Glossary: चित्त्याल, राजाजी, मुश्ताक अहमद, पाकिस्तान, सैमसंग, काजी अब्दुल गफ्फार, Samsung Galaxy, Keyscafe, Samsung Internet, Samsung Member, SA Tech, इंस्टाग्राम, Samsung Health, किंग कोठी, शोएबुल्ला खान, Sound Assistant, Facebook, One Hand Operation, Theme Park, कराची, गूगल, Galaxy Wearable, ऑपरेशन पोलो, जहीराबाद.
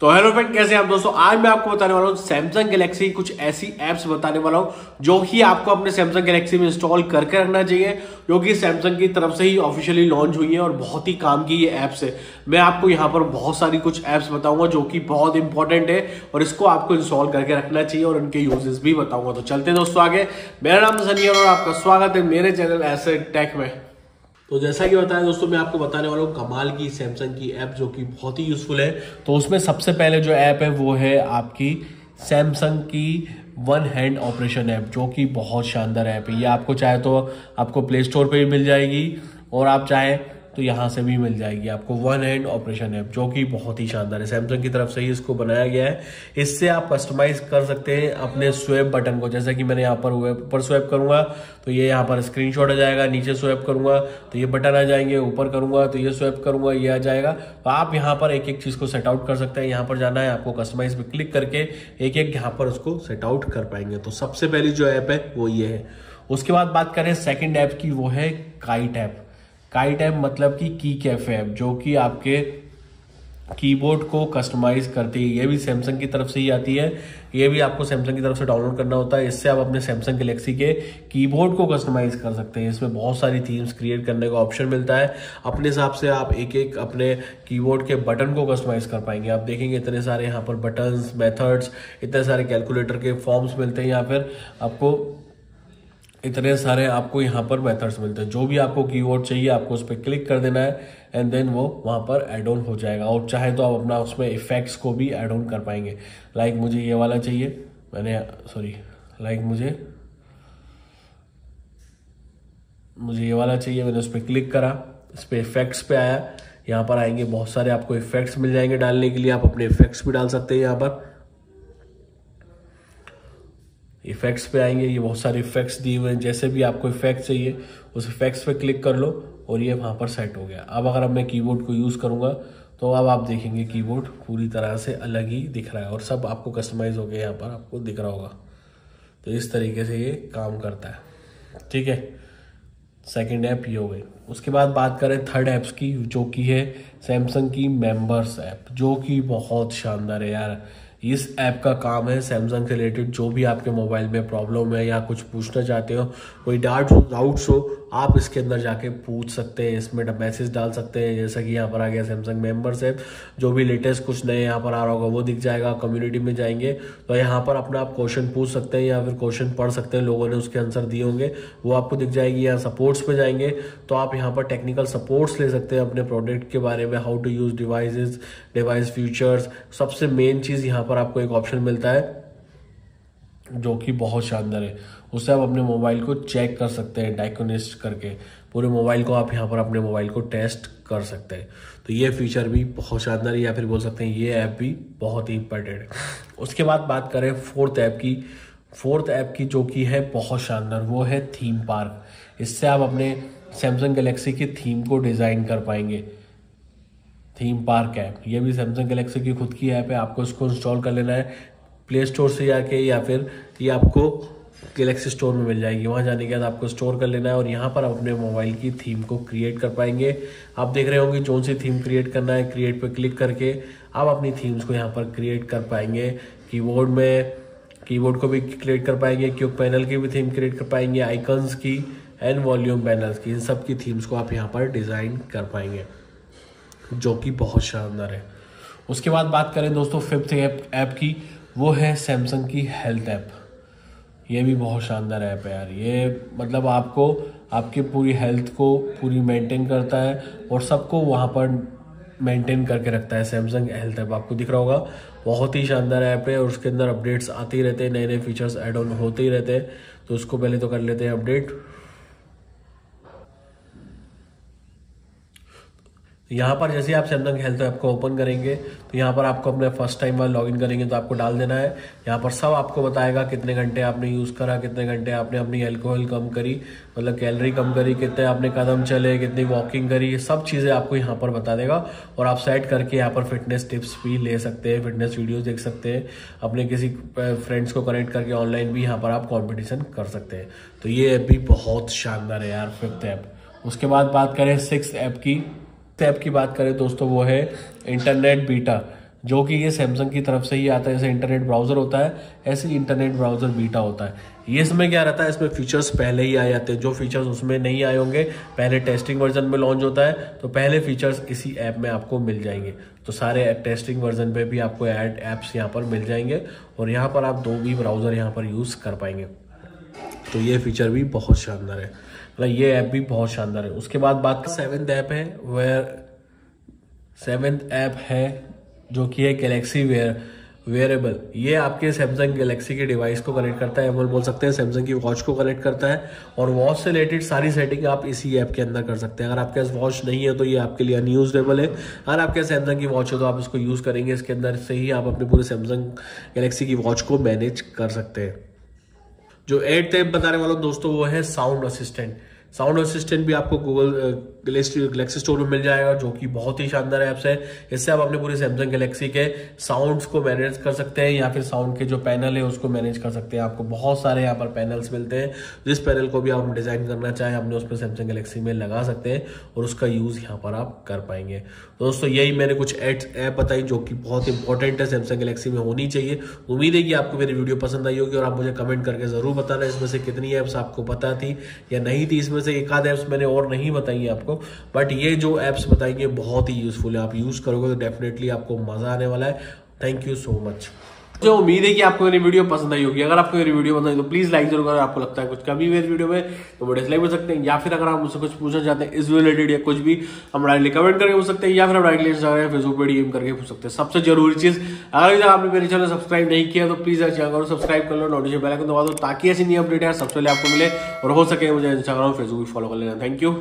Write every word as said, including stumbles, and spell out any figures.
तो hello friend, कैसे हैं आप दोस्तों। आज मैं आपको बताने वाला हूँ सैमसंग गैलेक्सी की कुछ ऐसी ऐप्स बताने वाला हूँ जो कि आपको अपने सैमसंग गैलेक्सी में इंस्टॉल करके रखना चाहिए, जो कि सैमसंग की तरफ से ही ऑफिशियली लॉन्च हुई है और बहुत ही काम की ये ऐप्स है। मैं आपको यहाँ पर बहुत सारी कुछ ऐप्स बताऊंगा जो कि बहुत इंपॉर्टेंट है और इसको आपको इंस्टॉल करके रखना चाहिए और उनके यूजेस भी बताऊंगा। तो चलते दोस्तों आगे। मेरा नाम सनी है और आपका स्वागत है मेरे चैनल एस ए टेक में। तो जैसा कि बताया दोस्तों, मैं आपको बताने वाला हूँ कमाल की सैमसंग की ऐप जो कि बहुत ही यूज़फुल है। तो उसमें सबसे पहले जो ऐप है वो है आपकी सैमसंग की वन हैंड ऑपरेशन ऐप, जो कि बहुत शानदार ऐप है। ये आपको चाहे तो आपको प्ले स्टोर पे भी मिल जाएगी और आप चाहे तो यहाँ से भी मिल जाएगी आपको वन हैंड ऑपरेशन ऐप, जो कि बहुत ही शानदार है। सैमसंग की तरफ से ही इसको बनाया गया है। इससे आप कस्टमाइज कर सकते हैं अपने स्वैप बटन को। जैसे कि मैंने यहाँ पर वेब पर स्वैप करूँगा तो ये यहाँ पर स्क्रीनशॉट आ जाएगा, नीचे स्वैप करूँगा तो ये बटन आ जाएंगे, ऊपर करूँगा तो ये स्वैप करूँगा ये आ जाएगा। तो आप यहाँ पर एक एक चीज़ को सेट आउट कर सकते हैं। यहाँ पर जाना है आपको, कस्टमाइज पर क्लिक करके एक एक यहाँ पर उसको सेट आउट कर पाएंगे। तो सबसे पहली जो ऐप है वो ये है। उसके बाद बात करें सेकेंड ऐप की, वो है काइट ऐप। काई टाइप मतलब कि की कैफे ऐप, जो कि आपके कीबोर्ड को कस्टमाइज करती है। ये भी सैमसंग की तरफ से ही आती है। ये भी आपको सैमसंग की तरफ से डाउनलोड करना होता है। इससे आप अपने सैमसंग गैलेक्सी के कीबोर्ड को कस्टमाइज कर सकते हैं। इसमें बहुत सारी थीम्स क्रिएट करने का ऑप्शन मिलता है। अपने हिसाब से आप एक एक अपने कीबोर्ड के बटन को कस्टमाइज कर पाएंगे। आप देखेंगे इतने सारे यहाँ पर बटन्स, मेथड्स, इतने सारे कैलकुलेटर के फॉर्म्स मिलते हैं। या फिर आपको इतने सारे आपको यहाँ पर मेथड्स मिलते हैं। जो भी आपको कीवर्ड चाहिए आपको उस पर क्लिक कर देना है एंड देन वो वहाँ पर ऐड ऑन हो जाएगा। और चाहे तो आप अपना उसमें इफेक्ट्स को भी ऐड ऑन कर पाएंगे। लाइक मुझे ये वाला चाहिए, मैंने सॉरी लाइक मुझे मुझे ये वाला चाहिए, मैंने उस पर क्लिक करा, इस पर इफेक्ट्स पे आया। यहाँ पर आएंगे बहुत सारे आपको इफेक्ट्स मिल जाएंगे डालने के लिए। आप अपने इफेक्ट्स भी डाल सकते हैं। यहाँ पर इफेक्ट्स पे आएंगे, ये बहुत सारे इफेक्ट्स दिए हुए हैं। जैसे भी आपको इफेक्ट चाहिए उस इफेक्ट्स पे क्लिक कर लो और ये वहाँ पर सेट हो गया। अब अगर अब मैं कीबोर्ड को यूज़ करूँगा तो अब आप देखेंगे कीबोर्ड पूरी तरह से अलग ही दिख रहा है और सब आपको कस्टमाइज हो गया। यहाँ पर आपको दिख रहा होगा। तो इस तरीके से ये काम करता है। ठीक है, सेकेंड ऐप ये हो गई। उसके बाद बात करें थर्ड ऐप्स की, जो कि है सैमसंग की मेम्बर्स ऐप, जो कि बहुत शानदार है यार। इस ऐप का काम है सैमसंग से रिलेटेड जो भी आपके मोबाइल में प्रॉब्लम है या कुछ पूछना चाहते हो, कोई डाउट डाउट्स हो, आप इसके अंदर जाके पूछ सकते हैं। इसमें मैसेज डाल सकते हैं। जैसा कि यहाँ पर आ गया सैमसंग मेंबर्स ऐप, जो भी लेटेस्ट कुछ नए यहाँ पर आ रहा होगा वो दिख जाएगा। कम्युनिटी में जाएंगे तो यहाँ पर अपना आप क्वेश्चन पूछ सकते हैं या फिर क्वेश्चन पढ़ सकते हैं, लोगों ने उसके आंसर दिए होंगे वो आपको दिख जाएगी। या सपोर्ट्स पर जाएंगे तो आप यहाँ पर टेक्निकल सपोर्ट्स ले सकते हैं अपने प्रोडक्ट के बारे में, how to use devices, device features. सबसे मेन चीज़ यहाँ पर आपको एक ऑप्शन मिलता है जो कि बहुत शानदार है। उससे आप अपने मोबाइल को चेक कर सकते हैं, डायग्नोस्ट करके पूरे मोबाइल को आप यहाँ पर अपने मोबाइल को टेस्ट कर सकते हैं। तो ये फीचर भी बहुत शानदार है, या फिर बोल सकते हैं ये ऐप भी बहुत ही इम्पोर्टेंट है। उसके बाद बात करें फोर्थ ऐप की। फोर्थ ऐप की जो कि है बहुत शानदार, वो है थीम पार्क। इससे आप अपने सैमसंग गैलेक्सी के थीम को डिज़ाइन कर पाएंगे। थीम पार्क ऐप, ये भी सैमसंग गैलेक्सी की खुद की ऐप है। आपको इसको इंस्टॉल कर लेना है प्ले स्टोर से जाके, या फिर ये आपको गैलेक्सी स्टोर में मिल जाएगी। वहाँ जाने के बाद आपको स्टोर कर लेना है और यहाँ पर आप अपने मोबाइल की थीम को क्रिएट कर पाएंगे। आप देख रहे होंगे कौन सी थीम क्रिएट करना है, क्रिएट पर क्लिक करके आप अपनी थीम्स को यहाँ पर क्रिएट कर पाएंगे। कीबोर्ड में कीबोर्ड को भी क्रिएट कर पाएंगे, क्यूब पैनल की भी थीम क्रिएट कर पाएंगे, आइकन्स की एंड वॉल्यूम पैनल्स की, इन सब की थीम्स को आप यहाँ पर डिज़ाइन कर पाएंगे, जो कि बहुत शानदार है। उसके बाद बात करें दोस्तों फिफ्थ ऐप की, वो है सैमसंग की हेल्थ ऐप। ये भी बहुत शानदार ऐप है यार। ये मतलब आपको आपके पूरी हेल्थ को पूरी मेंटेन करता है और सबको वहाँ पर मेंटेन करके रखता है। सैमसंग हेल्थ ऐप आपको दिख रहा होगा, बहुत ही शानदार ऐप है और उसके अंदर अपडेट्स आते ही रहते हैं, नए नए फीचर्स ऐड ऑन होते ही रहते हैं। तो उसको पहले तो कर लेते हैं अपडेट। यहाँ पर जैसे आप सैमसंग हेल्थ ऐप को ओपन करेंगे तो यहाँ पर आपको अपने फर्स्ट टाइम बार लॉगिन करेंगे तो आपको डाल देना है। यहाँ पर सब आपको बताएगा कितने घंटे आपने यूज़ करा, कितने घंटे आपने अपनी अल्कोहल कम करी, मतलब कैलोरी कम करी, कितने आपने कदम चले, कितनी वॉकिंग करी, ये सब चीज़ें आपको यहाँ पर बता देगा। और आप सेट करके यहाँ पर फिटनेस टिप्स भी ले सकते हैं, फिटनेस वीडियोज़ देख सकते हैं, अपने किसी फ्रेंड्स को कनेक्ट करके ऑनलाइन भी यहाँ पर आप कॉम्पिटिशन कर सकते हैं। तो ये ऐप भी बहुत शानदार है यार, फिफ्थ ऐप। उसके बाद बात करें सिक्स्थ ऐप की। ऐप की बात करें दोस्तों, वो है इंटरनेट बीटा, जो कि ये सैमसंग की तरफ से ही आता है। जैसे इंटरनेट ब्राउज़र होता है, ऐसे इंटरनेट ब्राउज़र बीटा होता है। ये इसमें क्या रहता है, इसमें फीचर्स पहले ही आ जाते हैं। जो फीचर्स उसमें नहीं आए होंगे, पहले टेस्टिंग वर्जन में लॉन्च होता है, तो पहले फीचर्स इसी ऐप में आपको मिल जाएंगे। तो सारे टेस्टिंग वर्जन पे भी आपको ऐड ऐप्स यहाँ पर मिल जाएंगे और यहाँ पर आप दो भी ब्राउज़र यहाँ पर यूज़ कर पाएंगे। तो ये फीचर भी बहुत शानदार है, मतलब ये ऐप भी बहुत शानदार है। उसके बाद बात सेवन्थ ऐप है वेयर सेवन्थ ऐप है जो कि है गैलेक्सी वेयर वेरेबल। ये आपके सैमसंग गैलेक्सी के डिवाइस को कनेक्ट करता है, बोल सकते हैं सैमसंग की वॉच को कनेक्ट करता है, और वॉच से रिलेटेड सारी सेटिंग आप इसी ऐप के अंदर कर सकते हैं। अगर आपके पास वॉच नहीं है तो ये आपके लिए अनयूजेबल है, अगर आपके पास सैमसंग की वॉच है तो आप इसको यूज़ करेंगे, इसके अंदर से ही आप अपने पूरे सैमसंग गैलेक्सी की वॉच को मैनेज कर सकते हैं। जो एट टाइप बताने वाला दोस्तों वो है साउंड असिस्टेंट। साउंड असिस्टेंट भी आपको गूगल गैलेक्सी स्टोर में मिल जाएगा, जो कि बहुत ही शानदार ऐप्स है। इससे आप अपने पूरे सैमसंग गैलेक्सी के साउंड्स को मैनेज कर सकते हैं या फिर साउंड के जो पैनल है उसको मैनेज कर सकते हैं। आपको बहुत सारे यहाँ पर पैनल्स मिलते हैं, जिस पैनल को भी आप डिज़ाइन करना चाहें आपने उसमें सैमसंग गैलेक्सी में लगा सकते हैं और उसका यूज़ यहाँ पर आप कर पाएंगे। दोस्तों यही मैंने कुछ ऐप बताई जो कि बहुत इंपॉर्टेंट है, सैमसंग गैलेक्सी में होनी चाहिए। उम्मीद है कि आपको मेरी वीडियो पसंद आई होगी और आप मुझे कमेंट करके ज़रूर बताना इसमें से कितनी ऐप्स आपको पता थी या नहीं थी। इसमें से एक आध ऐप्स मैंने और नहीं बताई है आपको, बट ये जो ऐप्स बताएंगे बहुत ही यूजफुल है। आप यूज करोगे तो डेफिनेटली आपको मजा आने वाला है। Thank you so much. तो उम्मीद है कि आपको मेरी वीडियो पसंद आई होगी। अगर आपको मेरी वीडियो पसंद आई तो प्लीज लाइक जरूर करें। आपको लगता है कुछ कमी मेरी वीडियो में तो वो डिसलाइक कर सकते हैं, या फिर अगर आप मुझसे कुछ पूछना चाहते हैं इस रिलेटेड या कुछ भी, हम डायरेक्टली कमेंट करके पूछ सकते हैं या फिर आप डायरेक्टली इंस्टाग्राम फेसबुक पर डीएम करके पूछ सकते हैं। सबसे जरूरी चीज, अगर अभी तक आपने मेरे चैनल सब्सक्राइब नहीं किया तो प्लीज चैनल सब्सक्राइब कर लो, नोटिफिकेशन बेल आइकन दबा दो ताकि ऐसी नई अपडेट यार सबसे पहले आपको मिले और हो सके मुझे इंस्टाग्राम फेसबुक फॉलो कर लेना। Thank you.